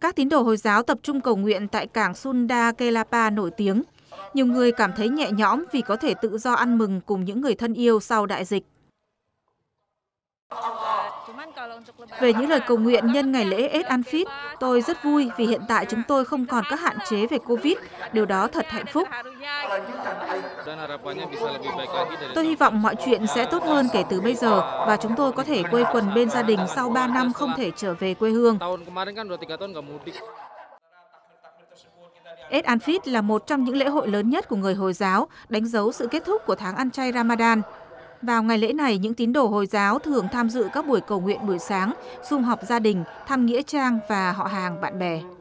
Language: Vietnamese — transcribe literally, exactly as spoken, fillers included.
Các tín đồ Hồi giáo tập trung cầu nguyện tại cảng Sunda Kelapa nổi tiếng. Nhiều người cảm thấy nhẹ nhõm vì có thể tự do ăn mừng cùng những người thân yêu sau đại dịch. Về những lời cầu nguyện nhân ngày lễ Eid al-Fitr, tôi rất vui vì hiện tại chúng tôi không còn các hạn chế về Covid, điều đó thật hạnh phúc. Tôi hy vọng mọi chuyện sẽ tốt hơn kể từ bây giờ và chúng tôi có thể quây quần bên gia đình sau ba năm không thể trở về quê hương. Eid al-Fitr là một trong những lễ hội lớn nhất của người Hồi giáo, đánh dấu sự kết thúc của tháng ăn chay Ramadan. Vào ngày lễ này, những tín đồ Hồi giáo thường tham dự các buổi cầu nguyện buổi sáng, sum họp gia đình, thăm nghĩa trang và họ hàng bạn bè.